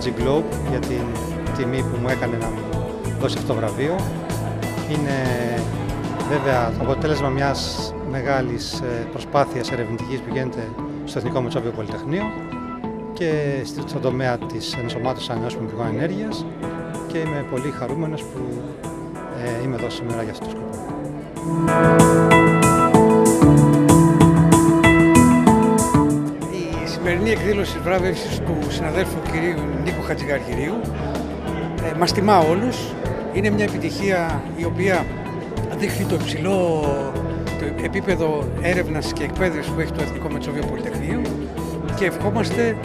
Energy Globe για την τιμή που μου έκανε να μου δώσει αυτό το βραβείο. Είναι βέβαια το αποτέλεσμα μιας μεγάλης προσπάθειας ερευνητικής που γίνεται στο Εθνικό Μετσόβιο Πολυτεχνείο και στον τομέα της ενσωμάτωσης ανανεώσιμων πηγών ενέργειας, και είμαι πολύ χαρούμενος που είμαι εδώ σήμερα για αυτό το σκοπό. Η σημερινή εκδήλωση της βράβευσης του συναδέλφου κυρίου Νίκου Χατζηγαργυρίου μας τιμά όλους. Είναι μια επιτυχία η οποία δείχνει το υψηλό επίπεδο έρευνας και εκπαίδευσης που έχει το Εθνικό Μετσόβιο Πολυτεχνείο, και ευχόμαστε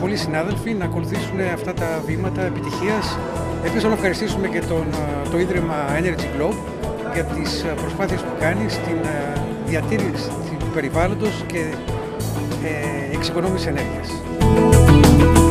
πολλοί συνάδελφοι να ακολουθήσουν αυτά τα βήματα επιτυχίας. Επίσης να ευχαριστήσουμε και το Ίδρυμα Energy Globe για τις προσπάθειες που κάνει στην διατήρηση του περιβάλλοντος και εξοικονόμηση ενέργειας.